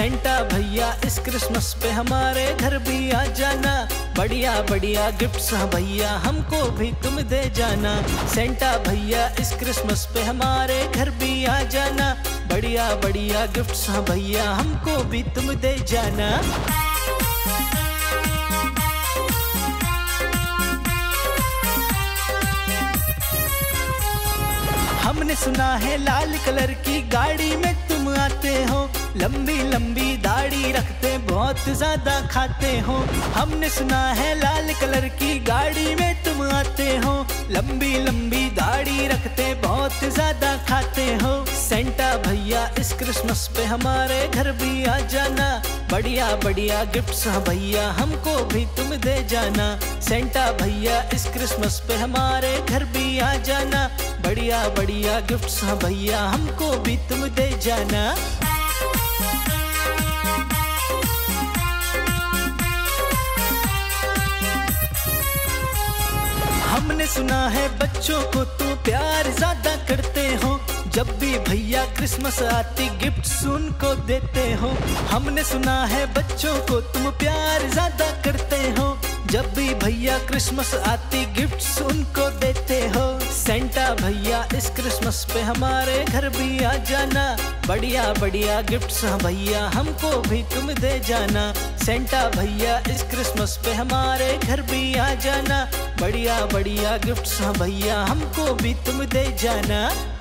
Santa भैया इस Christmas पे हमारे घर भी आ जाना, बढ़िया बढ़िया गिफ्ट्स हाँ भैया हमको भी तुम दे जाना। सेंटा भैया इस क्रिसमस पे हमारे घर भी आ जाना, बढ़िया बढ़िया गिफ्ट्स हाँ भैया हमको भी तुम दे जाना। हमने सुना है लाल कलर की गाड़ी में तुम आते हो, लंबी लंबी दाढ़ी रखते बहुत ज्यादा खाते हो। हमने सुना है लाल कलर की गाड़ी में तुम आते हो, लंबी लंबी दाढ़ी रखते बहुत ज्यादा खाते हो। सेंटा भैया इस क्रिसमस पे हमारे घर भी आ जाना, बढ़िया बढ़िया गिफ्ट्स हाँ भैया हमको भी तुम दे जाना। सेंटा भैया इस क्रिसमस पे हमारे घर भी आ जाना, बढ़िया बढ़िया गिफ्ट्स हाँ भैया हमको भी तुम दे जाना। हमने सुना है बच्चों को तुम प्यार ज्यादा करते हो, जब भी भैया क्रिसमस आती गिफ्ट्स उनको देते हो। हमने सुना है बच्चों को तुम प्यार ज्यादा करते हो, जब भी भैया क्रिसमस आती गिफ्ट्स उनको देते हो। सेंटा भैया इस क्रिसमस पे हमारे घर भी आ जाना, बढ़िया बढ़िया गिफ्ट्स हाँ भैया हमको भी तुम दे जाना। सेंटा भैया इस क्रिसमस पे हमारे घर भी आ जाना, बढ़िया बढ़िया गिफ्ट्स हाँ भैया हमको भी तुम दे जाना।